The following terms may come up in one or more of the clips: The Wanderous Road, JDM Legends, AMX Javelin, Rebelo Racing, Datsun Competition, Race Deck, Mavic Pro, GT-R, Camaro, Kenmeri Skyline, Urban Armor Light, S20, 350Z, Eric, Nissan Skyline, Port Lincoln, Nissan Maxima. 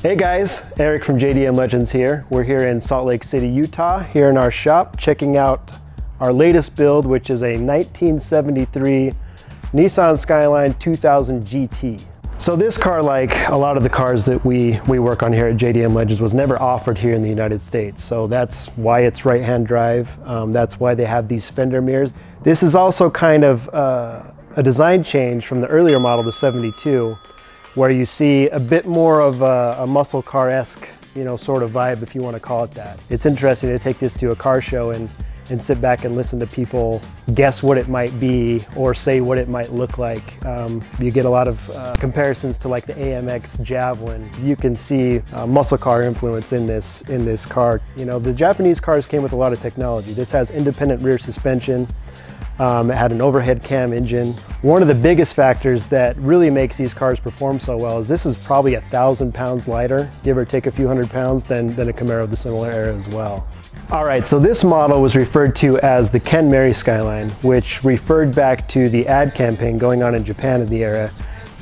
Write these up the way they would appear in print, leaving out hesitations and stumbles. Hey guys, Eric from JDM Legends here. We're here in Salt Lake City, Utah, here in our shop, checking out our latest build, which is a 1973 Nissan Skyline 2000 GT. So this car, like a lot of the cars that we work on here at JDM Legends, was never offered here in the United States. So that's why it's right-hand drive. That's why they have these fender mirrors. This is also kind of a design change from the earlier model, the 72. Where you see a bit more of a muscle car-esque, you know, sort of vibe, if you want to call it that. It's interesting to take this to a car show and sit back and listen to people guess what it might be or say what it might look like. You get a lot of comparisons to like the AMX Javelin. You can see muscle car influence in this car. You know, the Japanese cars came with a lot of technology. This has independent rear suspension. It had an overhead cam engine. One of the biggest factors that really makes these cars perform so well is this is probably 1,000 pounds lighter, give or take a few hundred pounds, than a Camaro of the similar era as well. All right, so this model was referred to as the Kenmeri Skyline, which referred back to the ad campaign going on in Japan in the era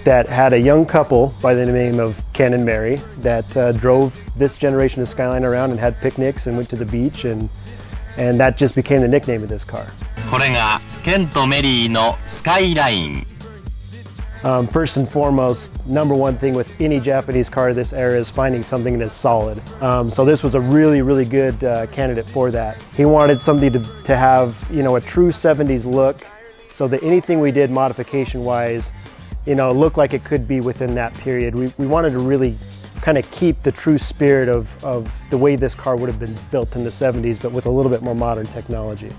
that had a young couple by the name of Ken and Mary that drove this generation of Skyline around and had picnics and went to the beach, and that just became the nickname of this car. これがケンとメリーのスカイライン。First and foremost, #1 thing with any Japanese car this era is finding something that is solid. So this was a really, really good candidate for that. He wanted something to have, you know, a true 70s look, so that anything we did modification-wise, you know, looked like it could be within that period. We wanted to really kind of keep the true spirit of the way this car would have been built in the 70s, but with a little bit more modern technology.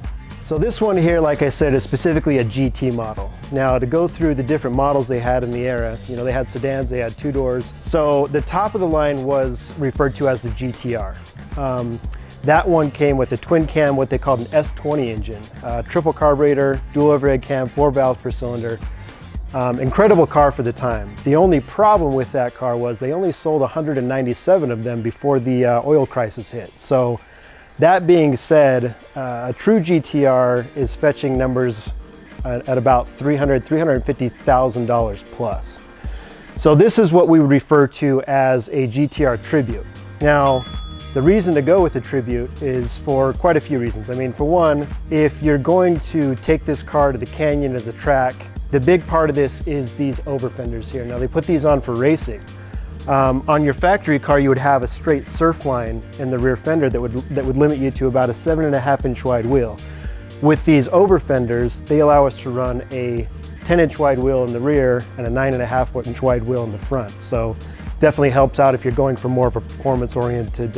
So this one here, like I said, is specifically a GT model. Now, to go through the different models they had in the era, you know, they had sedans, they had two doors. So the top of the line was referred to as the GTR. That one came with a twin cam, what they called an S20 engine, triple carburetor, dual overhead cam, 4 valves per cylinder. Incredible car for the time. The only problem with that car was they only sold 197 of them before the oil crisis hit. So, that being said, a true GTR is fetching numbers at about $350,000 plus. So this is what we would refer to as a GTR Tribute. Now, the reason to go with a Tribute is for quite a few reasons. I mean, for one, if you're going to take this car to the canyon or the track, the big part of this is these overfenders here. Now, they put these on for racing. On your factory car, you would have a straight surf line in the rear fender that would limit you to about a 7.5 inch wide wheel. With these over fenders, they allow us to run a 10 inch wide wheel in the rear and a 9.5 inch wide wheel in the front. So definitely helps out if you're going for more of a performance oriented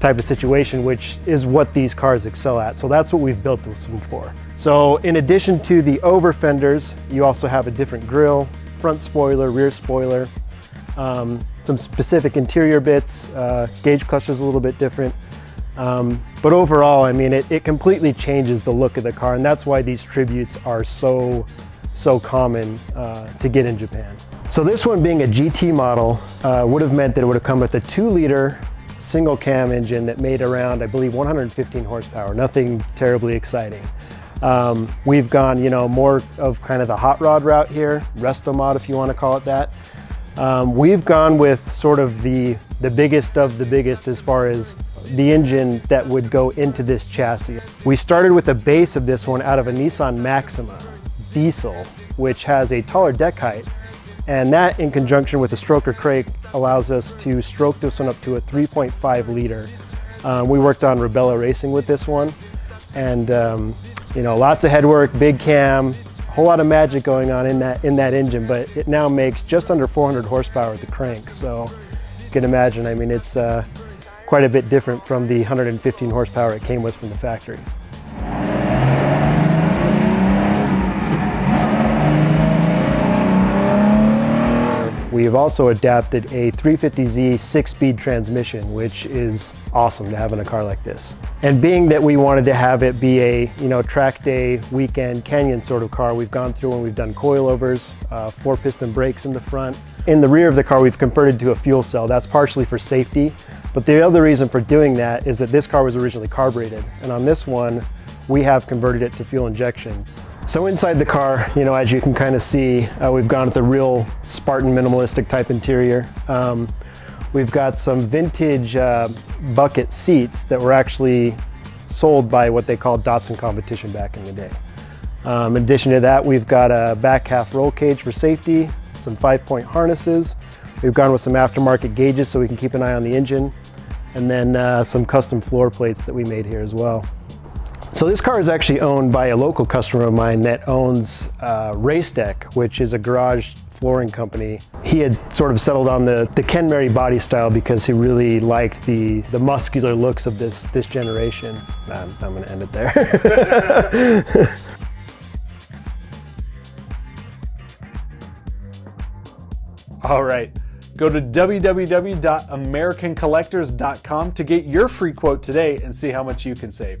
type of situation, which is what these cars excel at. So that's what we've built this one for. So in addition to the over fenders, you also have a different grille, front spoiler, rear spoiler. Some specific interior bits, gauge clutches a little bit different. But overall, I mean, it completely changes the look of the car, and that's why these tributes are so common to get in Japan. So this one being a GT model would have meant that it would have come with a 2-liter single cam engine that made around, I believe, 115 horsepower, nothing terribly exciting. We've gone, you know, more of kind of the hot rod route here, resto mod if you want to call it that. We've gone with sort of the biggest of the biggest as far as the engine that would go into this chassis. We started with the base of this one out of a Nissan Maxima diesel, which has a taller deck height. And that, in conjunction with a stroker crate, allows us to stroke this one up to a 3.5 liter. We worked on Rebelo Racing with this one. And, you know, lots of headwork, big cam, whole lot of magic going on in that engine, but it now makes just under 400 horsepower at the crank. So you can imagine, I mean, it's quite a bit different from the 115 horsepower it came with from the factory. We've also adapted a 350Z 6-speed transmission, which is awesome to have in a car like this. And being that we wanted to have it be a, you know, track day, weekend, canyon sort of car, we've gone through and we've done coilovers, 4-piston brakes in the front. In the rear of the car, we've converted to a fuel cell. That's partially for safety, but the other reason for doing that is that this car was originally carbureted, and on this one, we have converted it to fuel injection. So inside the car, you know, as you can kind of see, we've gone with the real Spartan minimalistic type interior. We've got some vintage bucket seats that were actually sold by what they called Datsun Competition back in the day. In addition to that, we've got a back half roll cage for safety, some 5-point harnesses. We've gone with some aftermarket gauges so we can keep an eye on the engine, and then some custom floor plates that we made here as well. So this car is actually owned by a local customer of mine that owns Race Deck, which is a garage flooring company. He had sort of settled on the Kenmeri body style because he really liked the muscular looks of this generation. I'm gonna end it there. All right, go to www.americancollectors.com to get your free quote today and see how much you can save.